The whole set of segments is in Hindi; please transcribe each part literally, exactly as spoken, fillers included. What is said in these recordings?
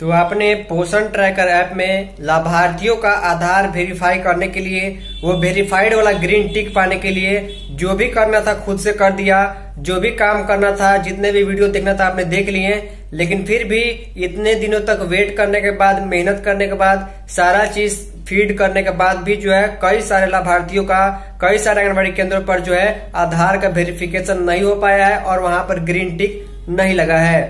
तो आपने पोषण ट्रैकर ऐप में लाभार्थियों का आधार वेरीफाई करने के लिए वो वेरीफाइड वाला ग्रीन टिक पाने के लिए जो भी करना था खुद से कर दिया, जो भी काम करना था, जितने भी वीडियो देखना था आपने देख लिए, लेकिन फिर भी इतने दिनों तक वेट करने के बाद, मेहनत करने के बाद, सारा चीज फीड करने के बाद भी जो है कई सारे लाभार्थियों का कई सारे आंगनबाड़ी केंद्रों पर जो है आधार का वेरिफिकेशन नहीं हो पाया है और वहां पर ग्रीन टिक नहीं लगा है।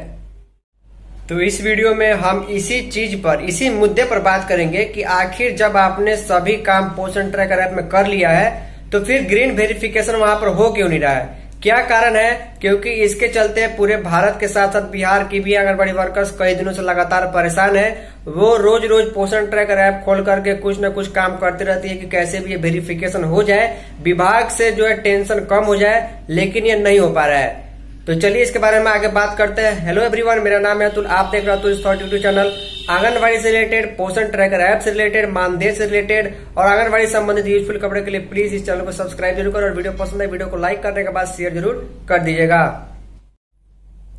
तो इस वीडियो में हम इसी चीज पर, इसी मुद्दे पर बात करेंगे कि आखिर जब आपने सभी काम पोषण ट्रैकर ऐप में कर लिया है तो फिर ग्रीन वेरिफिकेशन वहां पर हो क्यों नहीं रहा है, क्या कारण है। क्योंकि इसके चलते पूरे भारत के साथ साथ बिहार की भी आंगनबाड़ी वर्कर्स कई दिनों से लगातार परेशान है। वो रोज रोज पोषण ट्रैकर ऐप खोल करके कुछ न कुछ काम करती रहती है कि कैसे भी ये वेरिफिकेशन हो जाए, विभाग से जो है टेंशन कम हो जाए, लेकिन ये नहीं हो पा रहा है। तो चलिए इसके बारे में आगे बात करते हैं। हेलो एवरीवन, मेरा नाम है अतुल, आप देख रहे हो Atul thought YouTube channel. Anganwadi से रिलेटेड, पोषण ट्रैकर ऐप से रिलेटेड, मानदेय से रिलेटेड और आंगनबाड़ी संबंधित यूजफुल खबरों के लिए प्लीज इस चैनल को सब्सक्राइब जरूर करें और वीडियो पसंद है वीडियो को लाइक करने के बाद शेयर जरूर कर दीजिएगा।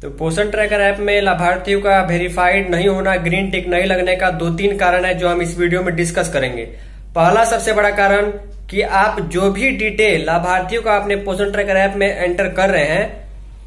तो पोषण ट्रैकर ऐप में लाभार्थियों का वेरीफाइड नहीं होना, ग्रीन टिक नहीं लगने का दो तीन कारण है जो हम इस वीडियो में डिस्कस करेंगे। पहला सबसे बड़ा कारण कि आप जो भी डिटेल लाभार्थियों का अपने पोषण ट्रैकर ऐप में एंटर कर रहे हैं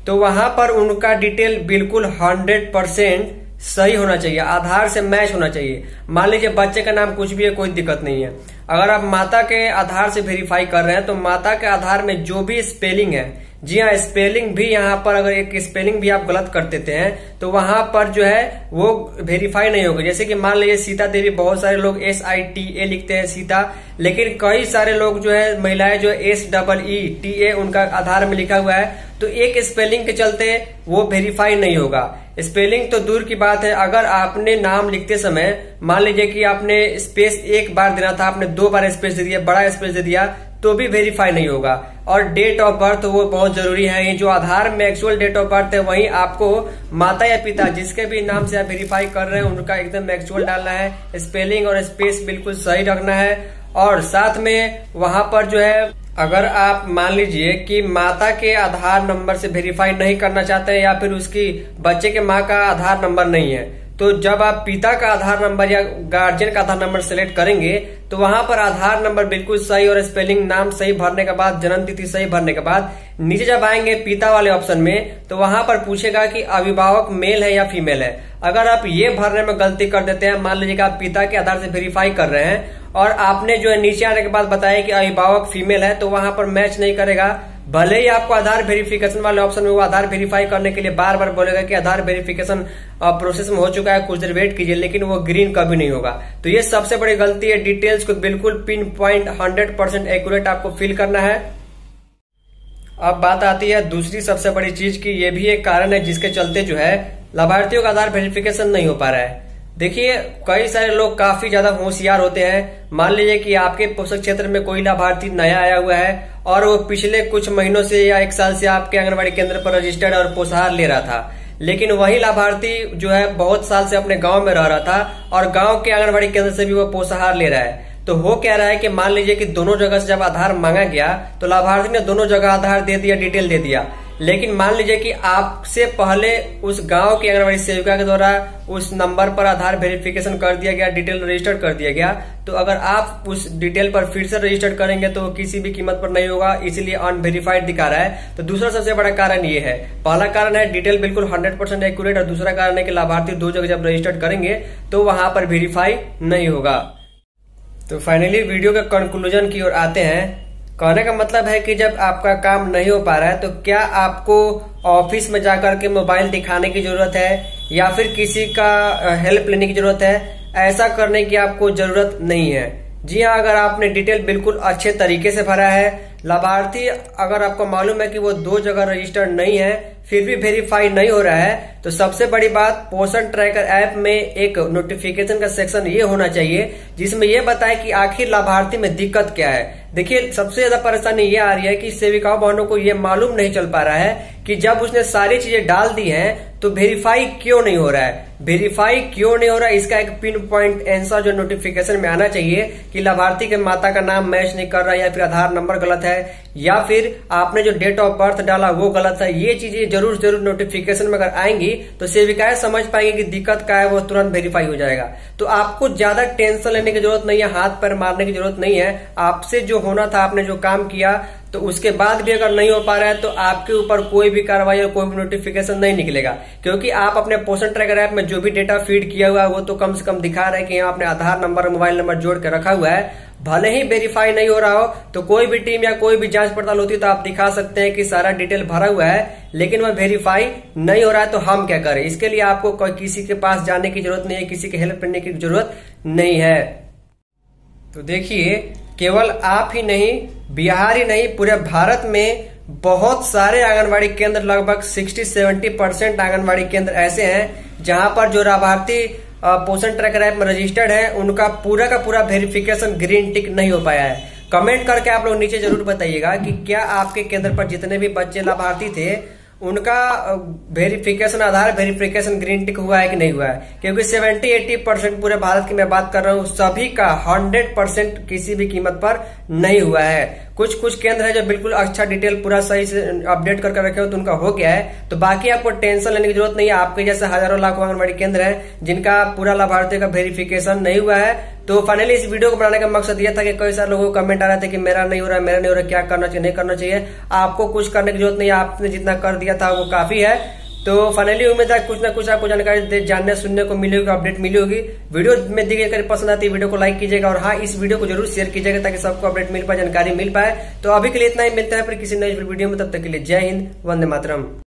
तो वहां पर उनका डिटेल बिल्कुल हंड्रेड परसेंट सही होना चाहिए, आधार से मैच होना चाहिए। मान लीजिए बच्चे का नाम कुछ भी है, कोई दिक्कत नहीं है। अगर आप माता के आधार से वेरीफाई कर रहे हैं तो माता के आधार में जो भी स्पेलिंग है, जी हाँ स्पेलिंग भी, यहाँ पर अगर एक स्पेलिंग भी आप गलत कर देते हैं तो वहां पर जो है वो वेरीफाई नहीं होगा। जैसे कि मान लीजिए सीता देवी, बहुत सारे लोग एस आई टी ए लिखते हैं सीता, लेकिन कई सारे लोग जो है महिलाएं जो S double E T A उनका आधार में लिखा हुआ है, तो एक स्पेलिंग के चलते वो वेरीफाई नहीं होगा। स्पेलिंग तो दूर की बात है, अगर आपने नाम लिखते समय मान लीजिए कि आपने स्पेस एक बार देना था, आपने दो बार स्पेस दे दिया, बड़ा स्पेस दे दिया, तो भी वेरीफाई नहीं होगा। और डेट ऑफ बर्थ वो बहुत जरूरी है, जो आधार में एक्चुअल डेट ऑफ बर्थ है वहीं आपको माता या पिता जिसके भी नाम से आप वेरीफाई कर रहे हैं उनका एकदम एक्चुअल डालना है, स्पेलिंग और स्पेस बिल्कुल सही रखना है। और साथ में वहां पर जो है अगर आप मान लीजिए कि माता के आधार नंबर से वेरीफाई नहीं करना चाहते हैं या फिर उसकी बच्चे के माँ का आधार नंबर नहीं है, तो जब आप पिता का आधार नंबर या गार्जियन का आधार नंबर सेलेक्ट करेंगे तो वहां पर आधार नंबर बिल्कुल सही और स्पेलिंग, नाम सही भरने के बाद, जन्म तिथि सही भरने के बाद नीचे जब आएंगे पिता वाले ऑप्शन में तो वहां पर पूछेगा कि अभिभावक मेल है या फीमेल है। अगर आप ये भरने में गलती कर देते हैं, मान लीजिए कि आप पिता के आधार से वेरीफाई कर रहे हैं और आपने जो है नीचे आने के बाद बताया कि अभिभावक फीमेल है, तो वहां पर मैच नहीं करेगा। भले ही आपको आधार वेरिफिकेशन वाले ऑप्शन में वो आधार वेरीफाई करने के लिए बार बार बोलेगा कि आधार वेरिफिकेशन प्रोसेस में हो चुका है, कुछ देर वेट कीजिए, लेकिन वो ग्रीन कभी नहीं होगा। तो ये सबसे बड़ी गलती है, डिटेल्स को बिल्कुल pin point hundred percent accurate आपको फिल करना है। अब बात आती है दूसरी सबसे बड़ी चीज की, ये भी एक कारण है जिसके चलते जो है लाभार्थियों का आधार वेरिफिकेशन नहीं हो पा रहा है। देखिए कई सारे लोग काफी ज्यादा होशियार होते हैं, मान लीजिए कि आपके पोषण क्षेत्र में कोई लाभार्थी नया आया हुआ है और वो पिछले कुछ महीनों से या एक साल से आपके आंगनबाड़ी केंद्र पर रजिस्टर्ड और पोषाहार ले रहा था, लेकिन वही लाभार्थी जो है बहुत साल से अपने गांव में रह रहा था और गांव के आंगनबाड़ी केंद्र से भी वो पोषाहार ले रहा है। तो हो क्या रहा है कि मान लीजिए कि दोनों जगह से जब आधार मांगा गया तो लाभार्थी ने दोनों जगह आधार दे दिया, डिटेल दे दिया, लेकिन मान लीजिए कि आपसे पहले उस गांव की आंगनबाड़ी सेविका के द्वारा उस नंबर पर आधार वेरिफिकेशन कर दिया गया, डिटेल रजिस्टर्ड कर दिया गया, तो अगर आप उस डिटेल पर फिर से रजिस्टर्ड करेंगे तो किसी भी कीमत पर नहीं होगा, इसीलिए अनवेरीफाइड दिखा रहा है। तो दूसरा सबसे बड़ा कारण ये है। पहला कारण है डिटेल बिल्कुल हंड्रेड परसेंट एक्यूरेट और दूसरा कारण है कि लाभार्थी दो जगह जब रजिस्टर्ड करेंगे तो वहां पर वेरीफाई नहीं होगा। तो फाइनली वीडियो के कंक्लूजन की ओर आते हैं। कहने का मतलब है कि जब आपका काम नहीं हो पा रहा है तो क्या आपको ऑफिस में जाकर के मोबाइल दिखाने की जरूरत है या फिर किसी का हेल्प लेने की जरूरत है? ऐसा करने की आपको जरूरत नहीं है। जी हाँ, अगर आपने डिटेल बिल्कुल अच्छे तरीके से भरा है, लाभार्थी अगर आपको मालूम है कि वो दो जगह रजिस्टर्ड नहीं है फिर भी वेरीफाई नहीं हो रहा है, तो सबसे बड़ी बात पोषण ट्रैकर ऐप में एक नोटिफिकेशन का सेक्शन ये होना चाहिए जिसमें ये बताए कि आखिर लाभार्थी में दिक्कत क्या है। देखिए सबसे ज्यादा परेशानी ये आ रही है कि सेविकाओं बहनों को ये मालूम नहीं चल पा रहा है कि जब उसने सारी चीजें डाल दी हैं तो वेरीफाई क्यों नहीं हो रहा है। वेरीफाई क्यों नहीं हो रहा, इसका एक पिन पॉइंट आंसर जो नोटिफिकेशन में आना चाहिए कि लाभार्थी के माता का नाम मैच नहीं कर रहा, या फिर आधार नंबर गलत है, या फिर आपने जो डेट ऑफ बर्थ डाला वो गलत है। ये चीजें जरूर जरूर नोटिफिकेशन में अगर आएंगी तो सेविकाएं समझ पाएंगी कि दिक्कत क्या है, वो तुरंत वेरीफाई हो जाएगा। तो आपको ज्यादा टेंशन लेने की जरूरत नहीं है, हाथ पैर मारने की जरूरत नहीं है। आपसे जो होना था आपने जो काम किया, तो उसके बाद भी अगर नहीं हो पा रहा है तो आपके ऊपर कोई भी कार्रवाई और कोई भी नोटिफिकेशन नहीं निकलेगा, क्योंकि आप अपने पोषण ट्रैकर ऐप में जो भी डेटा फीड किया हुआ है वो तो कम से कम दिखा रहा है कि यहाँ आपने आधार नंबर और मोबाइल नंबर जोड़ कर रखा हुआ है। भले ही वेरीफाई नहीं हो रहा हो तो कोई भी टीम या कोई भी जांच पड़ताल होती है तो आप दिखा सकते हैं कि सारा डिटेल भरा हुआ है, लेकिन वह वेरीफाई नहीं हो रहा है तो हम क्या करें। इसके लिए आपको किसी के पास जाने की जरूरत नहीं है, किसी की हेल्प लेने की जरूरत नहीं है। तो देखिए, केवल आप ही नहीं, बिहार ही नहीं, पूरे भारत में बहुत सारे आंगनवाड़ी केंद्र, लगभग साठ सत्तर परसेंट आंगनवाड़ी केंद्र ऐसे हैं जहां पर जो लाभार्थी पोषण ट्रैकर ऐप में रजिस्टर्ड है उनका पूरा का पूरा वेरिफिकेशन ग्रीन टिक नहीं हो पाया है। कमेंट करके आप लोग नीचे जरूर बताइएगा कि क्या आपके केंद्र पर जितने भी बच्चे लाभार्थी थे उनका verification, Aadhaar verification green tick हुआ है कि नहीं हुआ है, क्योंकि सत्तर अस्सी परसेंट पूरे भारत की मैं बात कर रहा हूँ, सभी का सौ परसेंट किसी भी कीमत पर नहीं हुआ है। कुछ कुछ केंद्र है जो बिल्कुल अच्छा डिटेल पूरा सही से अपडेट करके रखे हो तो उनका हो गया है। तो बाकी आपको टेंशन लेने की जरूरत नहीं है। आपके जैसे हजारों लाखों आंगनबाड़ी केंद्र है जिनका पूरा लाभार्थी का वेरिफिकेशन नहीं हुआ है। तो फाइनली इस वीडियो को बनाने का मकसद यह था कि कई सारे लोगों को कमेंट आ रहा था कि मेरा नहीं हो रहा है, मेरा नहीं हो रहा, क्या करना चाहिए, नहीं करना चाहिए। आपको कुछ करने की जरूरत नहीं है, आपने जितना कर दिया था वो काफी है। तो फाइनली उम्मीद है कुछ ना कुछ आपको जानकारी जानने सुनने को मिली होगी, अपडेट मिली होगी। वीडियो में दी गई पसंद आती है वीडियो को लाइक कीजिएगा, और हाँ, इस वीडियो को जरूर शेयर कीजिएगा ताकि सबको अपडेट मिल पाए, जानकारी मिल पाए। तो अभी के लिए इतना ही, मिलता है फिर किसी नई वीडियो में, तब तक के लिए जय हिंद, वंदे मातरम।